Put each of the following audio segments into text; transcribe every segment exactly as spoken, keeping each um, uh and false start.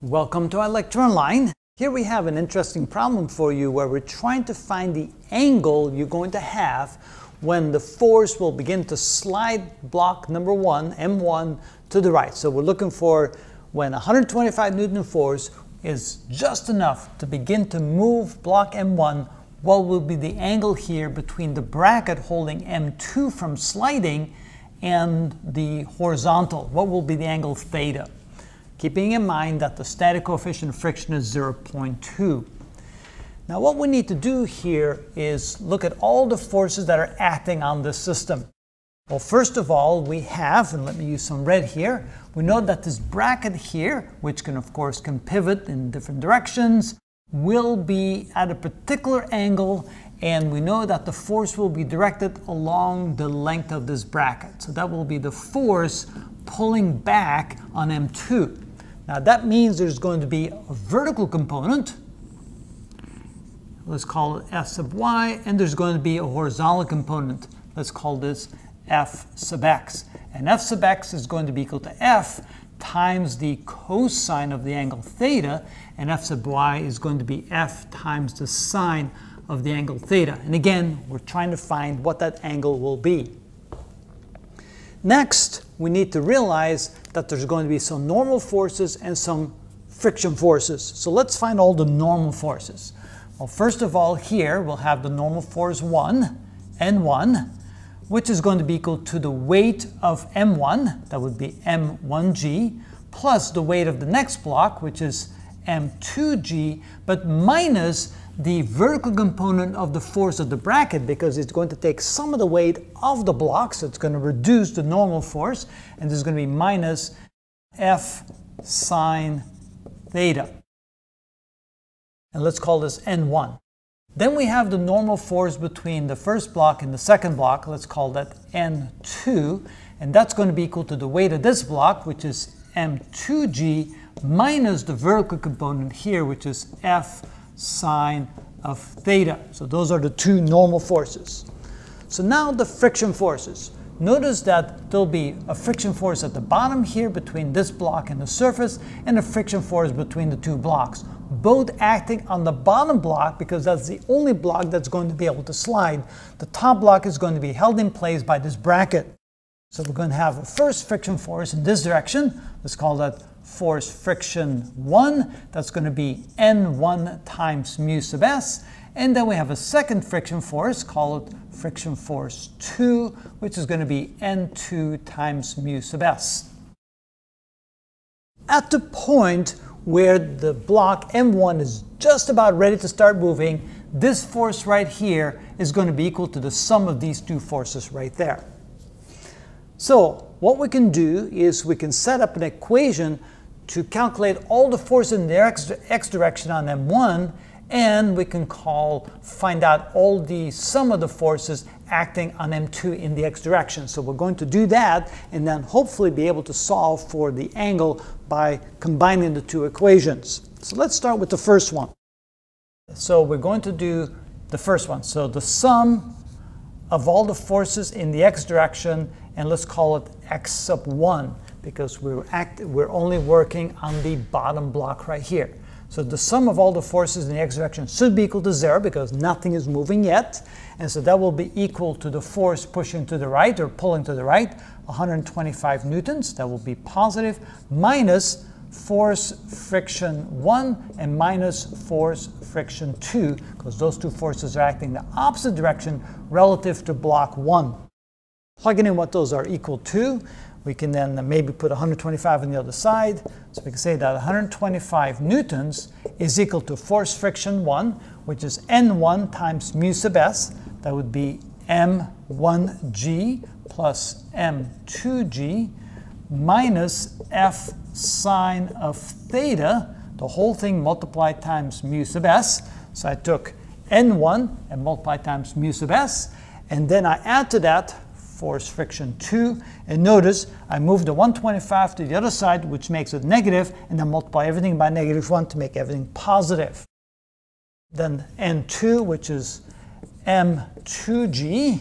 Welcome to our lecture online. Here we have an interesting problem for you where we're trying to find the angle you're going to have when the force will begin to slide block number one, M one, to the right. So we're looking for when one hundred twenty-five newton force is just enough to begin to move block M one, what will be the angle here between the bracket holding M two from sliding and the horizontal? What will be the angle theta? Keeping in mind that the static coefficient of friction is zero point two. Now what we need to do here is look at all the forces that are acting on this system. Well, first of all, we have, and let me use some red here, we know that this bracket here, which can of course can pivot in different directions, will be at a particular angle, and we know that the force will be directed along the length of this bracket. So that will be the force pulling back on M two. Now that means there's going to be a vertical component, let's call it F sub y, and there's going to be a horizontal component, let's call this F sub x. And F sub x is going to be equal to F times the cosine of the angle theta, and F sub y is going to be F times the sine of the angle theta. And again, we're trying to find what that angle will be. Next, we need to realize that there's going to be some normal forces and some friction forces. So let's find all the normal forces. Well, first of all, here we'll have the normal force one, N one, which is going to be equal to the weight of M one, that would be M one G, plus the weight of the next block, which is M two G, but minus the vertical component of the force of the bracket, because it's going to take some of the weight of the block, so it's going to reduce the normal force, and this is going to be minus F sine theta. And let's call this N one. Then we have the normal force between the first block and the second block, let's call that N two, and that's going to be equal to the weight of this block, which is M two G, minus the vertical component here, which is F sine of theta. So those are the two normal forces. So now the friction forces. Notice that there'll be a friction force at the bottom here between this block and the surface, and a friction force between the two blocks, both acting on the bottom block because that's the only block that's going to be able to slide. The top block is going to be held in place by this bracket. So we're going to have a first friction force in this direction. Let's call that force friction one. That's going to be N one times mu sub s. And then we have a second friction force, call it friction force two, which is going to be N two times mu sub s. At the point where the block M one is just about ready to start moving, this force right here is going to be equal to the sum of these two forces right there. So what we can do is we can set up an equation to calculate all the forces in the x, x direction on M one, and we can call, find out all the sum of the forces acting on M two in the x direction. So we're going to do that and then hopefully be able to solve for the angle by combining the two equations. So let's start with the first one. So we're going to do the first one. So the sum of all the forces in the x direction, and let's call it x sub one, because we're, act, we're only working on the bottom block right here. So the sum of all the forces in the x direction should be equal to zero because nothing is moving yet. And so that will be equal to the force pushing to the right or pulling to the right, one hundred twenty-five newtons, that will be positive, minus force friction one and minus force friction two, because those two forces are acting the opposite direction relative to block one. Plugging in what those are equal to, we can then maybe put one hundred twenty-five on the other side. So we can say that one hundred twenty-five newtons is equal to force friction one, which is N one times mu sub s. That would be M one G plus M two G minus F sine of theta, the whole thing multiplied times mu sub s. So I took N one and multiplied times mu sub s, and then I add to that force friction two, and notice I move the one hundred twenty-five to the other side, which makes it negative, and then multiply everything by negative one to make everything positive. Then N two, which is M two G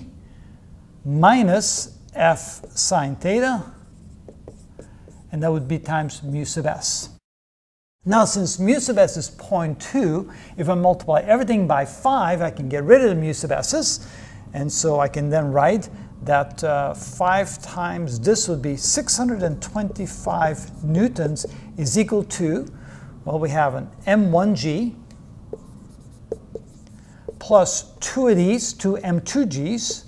minus F sine theta, and that would be times mu sub s. Now, since mu sub s is zero point two, if I multiply everything by five, I can get rid of the mu sub s's. And so I can then write that uh, five times this would be six hundred twenty-five newtons is equal to, well, we have an m one g plus two of these, two m two g's,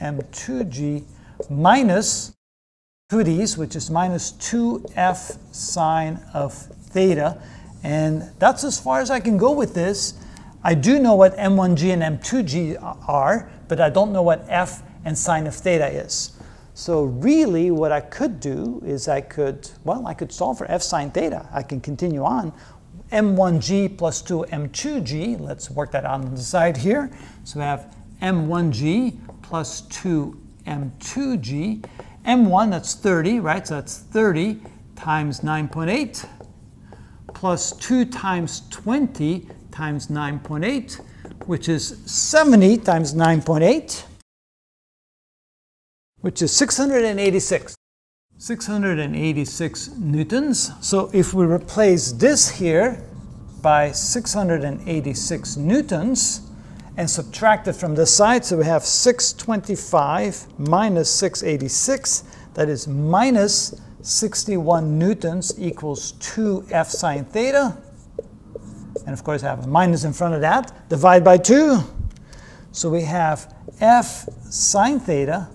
m two g minus two of these, which is minus two f sine of theta. And that's as far as I can go with this. I do know what m one g and m two g are, but I don't know what f and sine of theta is. So really what I could do is I could, well, I could solve for f sine theta. I can continue on. m one g plus two m two g, let's work that out on the side here. So we have m one g plus two m two g. m one, that's thirty, right? So that's thirty times nine point eight plus two times twenty times nine point eight, which is seventy times nine point eight, which is six hundred eighty-six. six hundred eighty-six newtons. So if we replace this here by six hundred eighty-six newtons and subtract it from this side, so we have six hundred twenty-five minus six hundred eighty-six, that is minus sixty-one newtons equals two f sine theta. And of course I have a minus in front of that, divide by two. So we have f sine theta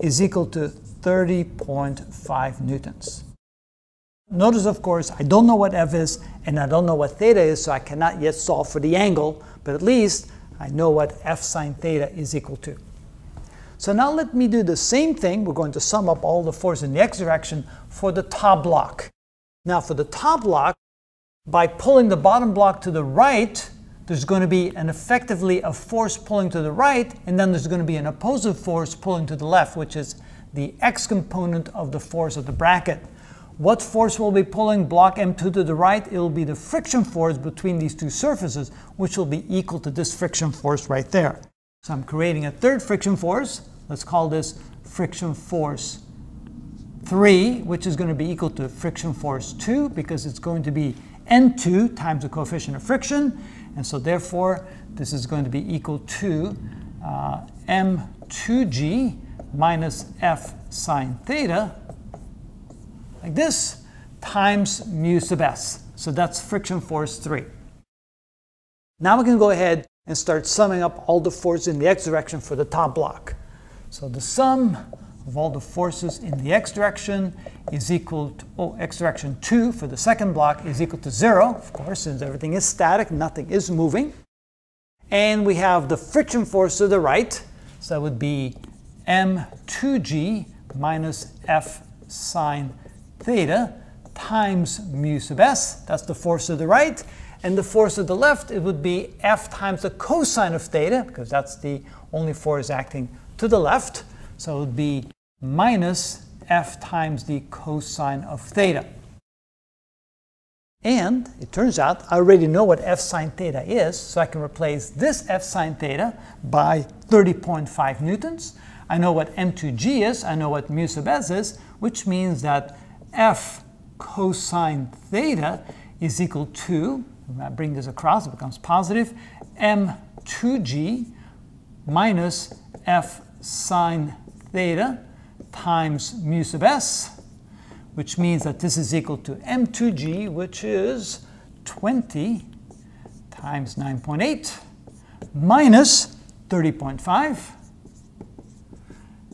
is equal to thirty point five newtons. Notice, of course, I don't know what f is and I don't know what theta is, so I cannot yet solve for the angle, but at least I know what f sine theta is equal to. So now let me do the same thing. We're going to sum up all the force in the x direction for the top block. Now for the top block, by pulling the bottom block to the right, there's going to be an effectively a force pulling to the right, and then there's going to be an opposite force pulling to the left, which is the x component of the force of the bracket. What force will be pulling block M two to the right? It will be the friction force between these two surfaces, which will be equal to this friction force right there. So I'm creating a third friction force. Let's call this friction force three, which is going to be equal to friction force two, because it's going to be N two times the coefficient of friction. And so therefore, this is going to be equal to uh, M two G minus f sine theta, like this, times mu sub s. So that's friction force three. Now we can go ahead and start summing up all the forces in the x direction for the top block. So the sum of all the forces in the x direction is equal to, oh, x direction two for the second block is equal to zero, of course, since everything is static, nothing is moving. And we have the friction force to the right, so that would be m two g minus f sine theta times mu sub s. That's the force to the right. And the force to the left, it would be f times the cosine of theta, because that's the only force acting to the left. So it would be minus f times the cosine of theta. And it turns out I already know what f sine theta is, so I can replace this f sine theta by thirty point five newtons. I know what m two g is, I know what mu sub s is, which means that f cosine theta is equal to, when I bring this across, it becomes positive, m two g minus f sine theta times mu sub s, which means that this is equal to m two g, which is twenty times nine point eight minus thirty point five.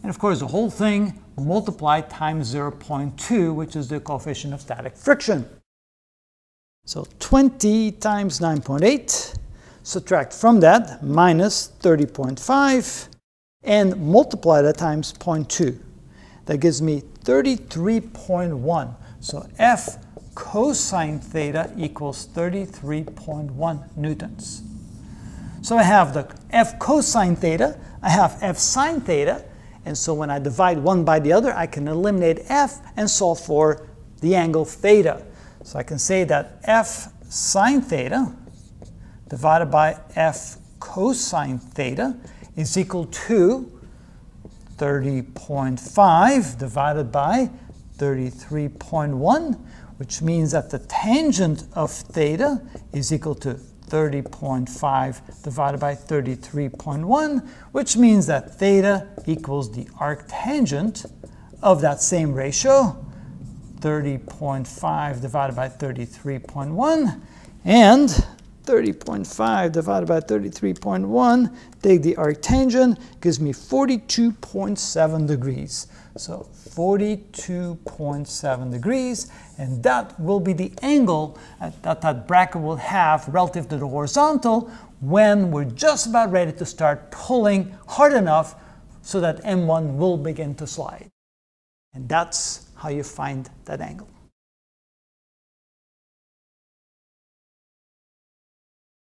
And of course, the whole thing multiplied times zero point two, which is the coefficient of static friction. So twenty times nine point eight, subtract from that minus thirty point five, and multiply that times zero point two. That gives me thirty-three point one. So f cosine theta equals thirty-three point one newtons. So I have the f cosine theta, I have f sine theta, and so when I divide one by the other, I can eliminate f and solve for the angle theta. So I can say that f sine theta divided by f cosine theta is equal to thirty point five divided by thirty-three point one, which means that the tangent of theta is equal to thirty point five divided by thirty-three point one, which means that theta equals the arctangent of that same ratio, thirty point five divided by thirty-three point one, and thirty point five divided by thirty-three point one, take the arctangent, gives me forty-two point seven degrees. So forty-two point seven degrees, and that will be the angle that that bracket will have relative to the horizontal when we're just about ready to start pulling hard enough so that M one will begin to slide. And that's how you find that angle.